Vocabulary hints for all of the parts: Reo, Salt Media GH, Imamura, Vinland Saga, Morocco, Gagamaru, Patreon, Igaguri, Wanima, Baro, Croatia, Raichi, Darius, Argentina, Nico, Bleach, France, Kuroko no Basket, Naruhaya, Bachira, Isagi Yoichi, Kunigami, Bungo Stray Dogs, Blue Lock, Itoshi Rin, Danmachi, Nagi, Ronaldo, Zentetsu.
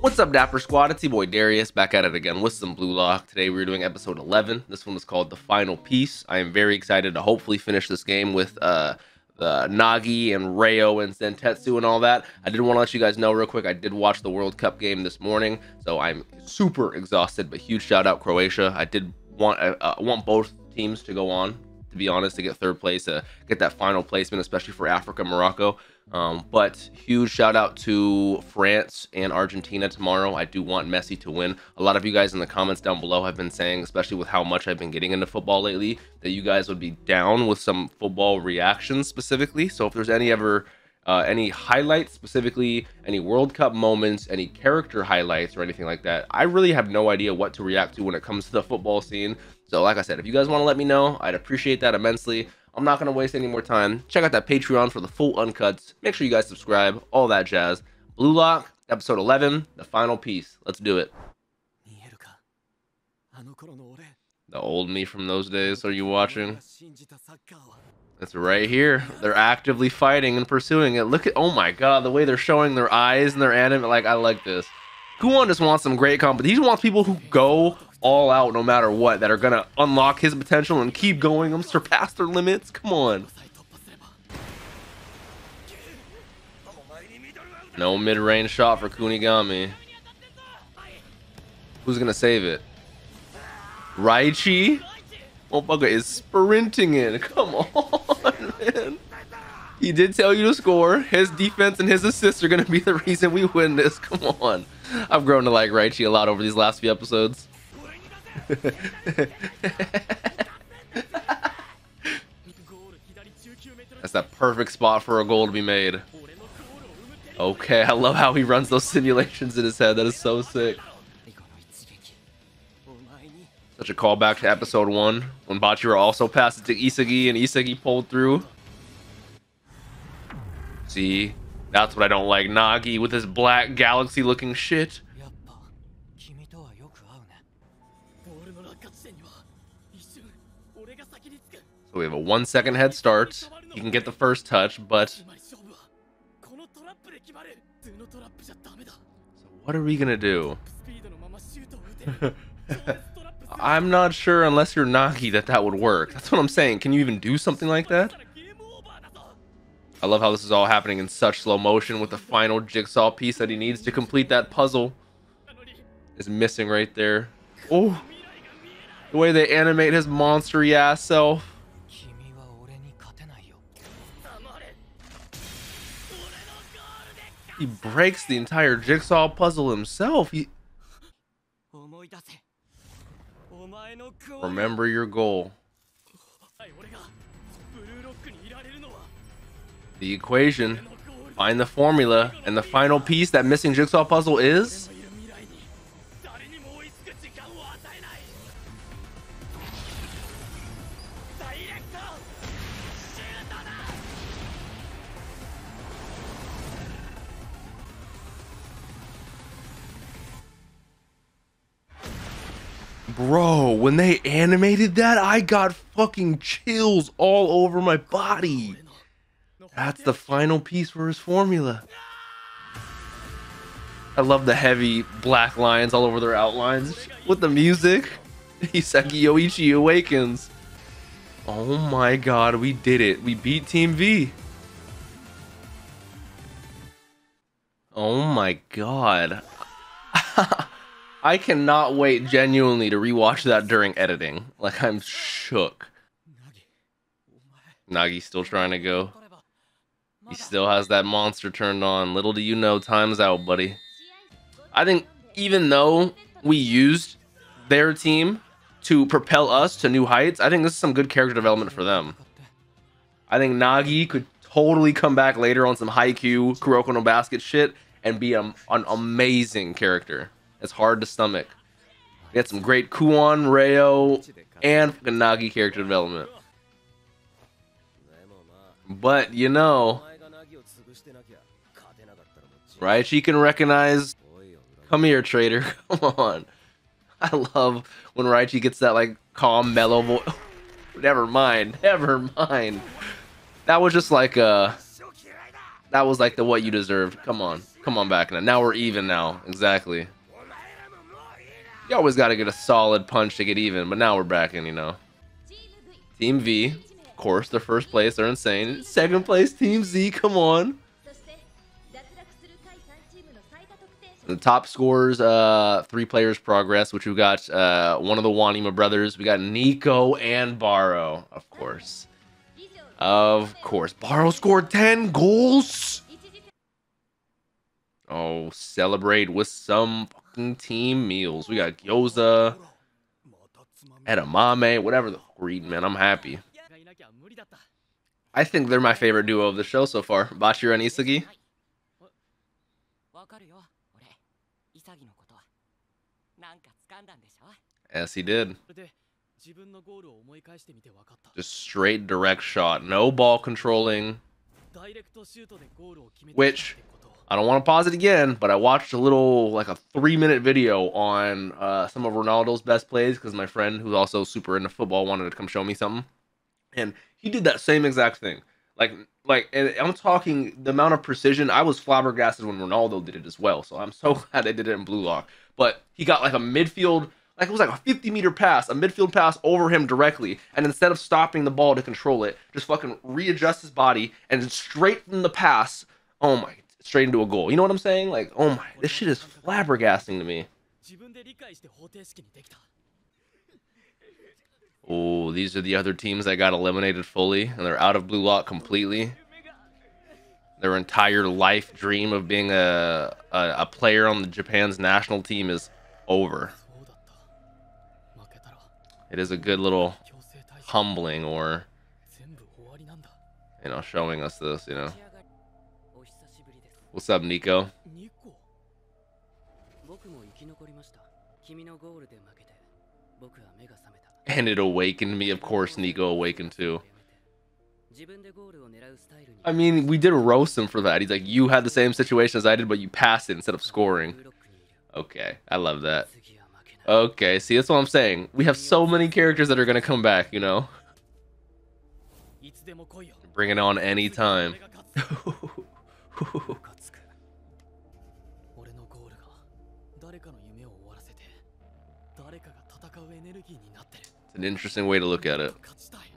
What's up, Dapper Squad? It's your boy Darius, back at it again with some Blue Lock. Today we're doing episode 11. This one is called The Final Piece. I am very excited to hopefully finish this game with Nagi and Reo and Zentetsu and all that. I did want to let you guys know real quick, I did watch the World Cup game this morning, so I'm super exhausted, but huge shout out Croatia. I did want both teams to go on, to be honest, to get third place, get that final placement, especially for Africa, Morocco. But huge shout out to France and Argentina tomorrow. I do want Messi to win. A lot of you guys in the comments down below have been saying, especially with how much I've been getting into football lately, that you guys would be down with some football reactions specifically. So if there's any highlights, specifically any World Cup moments, any character highlights or anything like that, I really have no idea what to react to when it comes to the football scene. So like I said, if you guys want to let me know, I'd appreciate that immensely. I'm not going to waste any more time. Check out that Patreon for the full uncuts. Make sure you guys subscribe, all that jazz. Blue Lock, episode 11, The Final Piece. Let's do it. The old me from those days, are you watching? It's right here. They're actively fighting and pursuing it. Look at, oh my god, the way they're showing their eyes and their anime. Like, I like this. Kuon just wants some great competition. He wants people who go all out no matter what, that are gonna unlock his potential and keep going, them surpass their limits. Come on. No mid-range shot for Kunigami. Who's gonna save it? Raichi? Oh, bugger is sprinting in. Come on, man. He did tell you to score. His defense and his assists are gonna be the reason we win this. Come on. I've grown to like Raichi a lot over these last few episodes. That's that perfect spot for a goal to be made. Okay, I love how he runs those simulations in his head. That is so sick. Such a callback to episode 1 when Bachira also passed it to Isagi and Isagi pulled through. See, that's what I don't like. Nagi with his black galaxy looking shit. So we have a 1-second head start. He can get the first touch, but so what are we gonna do? I'm not sure, unless you're Nagi, that would work. That's what I'm saying. Can you even do something like that? I love how this is all happening in such slow motion, with the final jigsaw piece that he needs to complete that puzzle is missing right there. Oh, the way they animate his monstery ass self. He breaks the entire jigsaw puzzle himself. Remember your goal. The equation. Find the formula. And the final piece, that missing jigsaw puzzle, is... Bro, when they animated that, I got fucking chills all over my body. That's the final piece for his formula. I love the heavy black lines all over their outlines with the music. Isagi Yoichi awakens. Oh my god, we did it. We beat Team V. Oh my god. I cannot wait genuinely to rewatch that during editing. Like, I'm shook. Nagi's still trying to go. He still has that monster turned on. Little do you know, time's out, buddy. I think even though we used their team to propel us to new heights, I think this is some good character development for them. I think Nagi could totally come back later on some Haikyuu, Kuroko no Basket shit and be an amazing character. It's hard to stomach. We had some great Kuon, Reo, and Nagi character development. But, you know, right? She can recognize... Come here, traitor. Come on. I love when Raichi gets that, like, calm, mellow voice. Never mind. Never mind. That was just like That was like the what you deserved. Come on. Come on back now. Now we're even now. Exactly. You always got to get a solid punch to get even, but now we're back in, you know. Team V, of course, they're first place. They're insane. Second place, Team Z. Come on. The top scorers, three players progress, which we got one of the Wanima brothers. We got Nico and Baro, of course. Of course. Baro scored 10 goals. Oh, celebrate with some fucking team meals. We got gyoza, edamame, whatever the fuck we're eating, man. I'm happy. I think they're my favorite duo of the show so far. Bachira and Isagi. Yes, he did. Just straight direct shot. No ball controlling. Which, I don't want to pause it again, but I watched a little, like a 3-minute video on some of Ronaldo's best plays because my friend, who's also super into football, wanted to come show me something. And he did that same exact thing. And I'm talking the amount of precision. I was flabbergasted when Ronaldo did it as well. So I'm so glad they did it in Blue Lock. But he got like a midfield, like it was like a 50-meter pass, a midfield pass over him directly. And instead of stopping the ball to control it, just fucking readjust his body and straighten the pass. Oh my, straight into a goal. You know what I'm saying? Like, oh my, this shit is flabbergasting to me. Oh, these are the other teams that got eliminated fully, and they're out of Blue Lock completely. Their entire life dream of being a player on the Japan's national team is over. It is a good little humbling, or, you know, showing us this, you know. What's up, Nico? And it awakened me, of course. Nico awakened too. I mean, we did roast him for that. He's like, you had the same situation as I did, but you passed it instead of scoring. Okay, I love that. Okay, see, that's what I'm saying. We have so many characters that are going to come back, you know? Bring it on any time. It's an interesting way to look at it,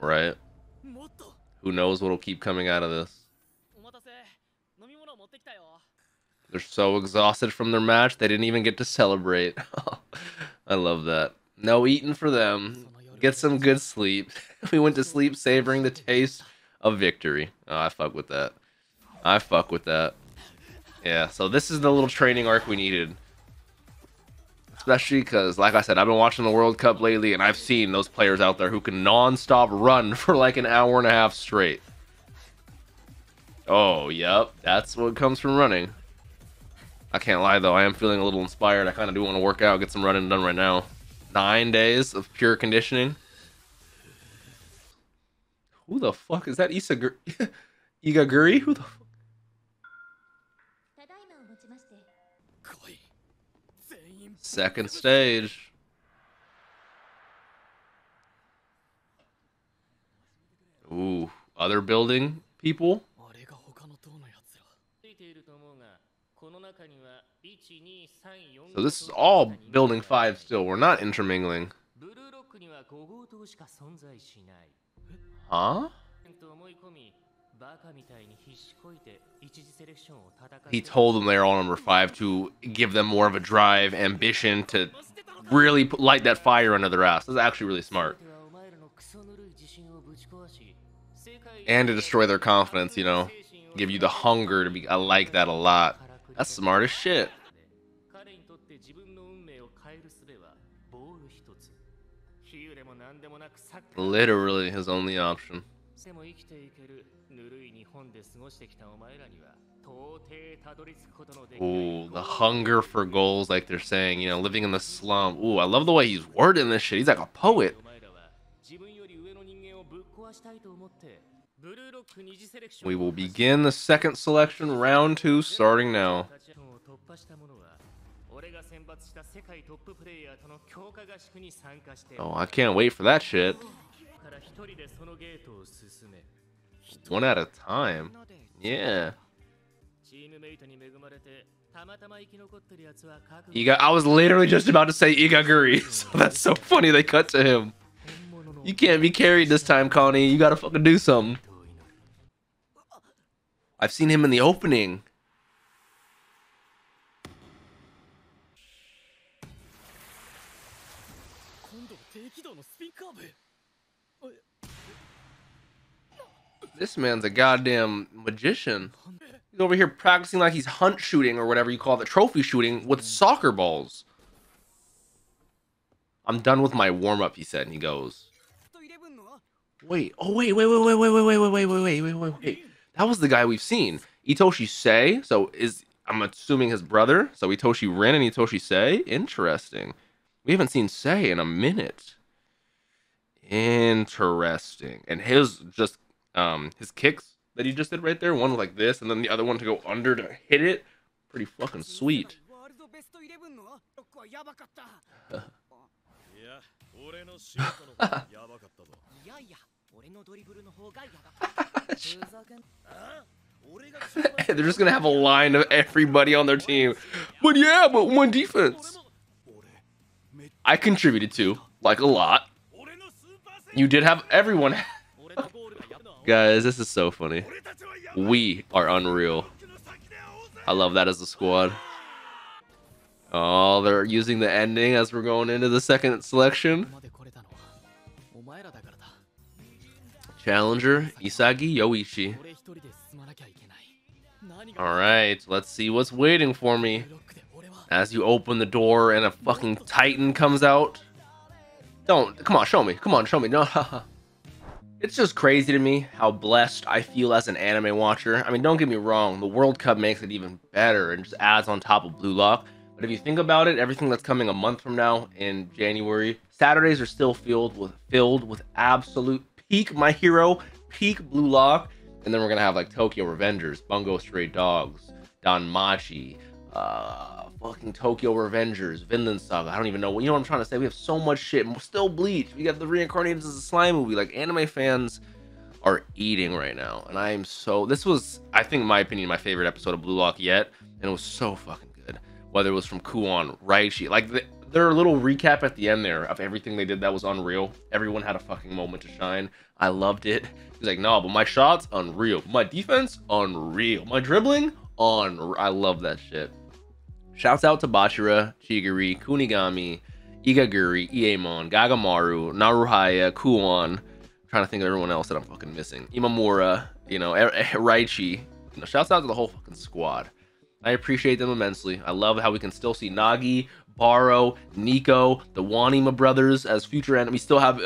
right? Who knows what'll keep coming out of this? They're so exhausted from their match, they didn't even get to celebrate. I love that. No eating for them. Get some good sleep. We went to sleep savoring the taste of victory. Oh, I fuck with that. I fuck with that. Yeah, so this is the little training arc we needed. Especially because, like I said, I've been watching the World Cup lately, and I've seen those players out there who can non-stop run for like an hour and a half straight. Oh, yep. That's what comes from running. I can't lie, though. I am feeling a little inspired. I kind of do want to work out, get some running done right now. 9 days of pure conditioning. Who the fuck is that? Isaguri? Who the fuck? Second stage. Ooh, other building people. So this is all building 5 still. We're not intermingling. Huh? He told them they're all number 5 to give them more of a drive, ambition, to really light that fire under their ass. That's actually really smart. And to destroy their confidence, you know, give you the hunger to be. I like that a lot. That's smart as shit. Literally his only option. Ooh, the hunger for goals, like they're saying, you know, living in the slum. Ooh, I love the way he's wording this shit. He's like a poet. We will begin the second selection, round 2, starting now. Oh, I can't wait for that shit. One at a time. Yeah. Iga, I was literally just about to say Igaguri, so that's so funny they cut to him. You can't be carried this time, Connie. You gotta fucking do something. I've seen him in the opening. This man's a goddamn magician. He's over here practicing like he's hunt shooting or whatever you call the trophy shooting with soccer balls. I'm done with my warm-up, he said, and he goes. Wait, oh wait. That was the guy we've seen. Itoshi Sei, so is I'm assuming his brother. So Itoshi Rin and Itoshi Sei? Interesting. We haven't seen Sei in a minute. Interesting. And his just his kicks that he just did right there, one like this, and then the other one to go under to hit it. Pretty fucking sweet. They're just gonna have a line of everybody on their team. But yeah, but one defense. I contributed to, like, a lot. You did have everyone. Guys, this is so funny. We are unreal. I love that as a squad. Oh, they're using the ending as we're going into the second selection. Challenger, Isagi Yoichi. Alright, let's see what's waiting for me. As you open the door and a fucking titan comes out. Don't, come on, show me. Come on, show me. No, it's just crazy to me how blessed I feel as an anime watcher. I mean, don't get me wrong, the World Cup makes it even better and just adds on top of Blue Lock. But if you think about it, everything that's coming a month from now in January, Saturdays are still filled with absolute peak My Hero, peak Blue Lock, and then we're gonna have like Tokyo Revengers, Bungo Stray Dogs, Danmachi, fucking Tokyo Revengers, Vinland Saga. I don't even know what, you know what I'm trying to say. We have so much shit. We're still Bleach. We got the Reincarnated as a Slime movie. Like, anime fans are eating right now, and I am so. This was, I think, in my opinion, my favorite episode of Blue Lock yet, and it was so fucking good. Whether it was from Kuon, Raichi, like their little recap at the end there of everything they did, that was unreal. Everyone had a fucking moment to shine. I loved it. He's like, no, but my shots, unreal. My defense, unreal. My dribbling, unreal. I love that shit. Shouts out to Bachira, Chiguri, Kunigami, Igaguri, Iemon, Gagamaru, Naruhaya, Kuon. I'm trying to think of everyone else that I'm fucking missing. Imamura, you know, Raichi. You know, shouts out to the whole fucking squad. I appreciate them immensely. I love how we can still see Nagi, Baro, Nico, the Wanima brothers as future enemies. We still have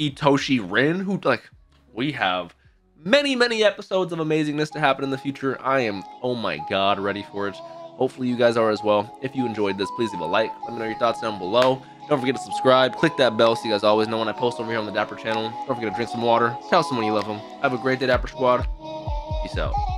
Itoshi Rin, who, like, we have many episodes of amazingness to happen in the future. I am, oh my god, ready for it. Hopefully you guys are as well. If you enjoyed this, please leave a like. Let me know your thoughts down below. Don't forget to subscribe. Click that bell so you guys always know when I post over here on the Dapper channel. Don't forget to drink some water. Tell someone you love them. Have a great day, Dapper Squad. Peace out.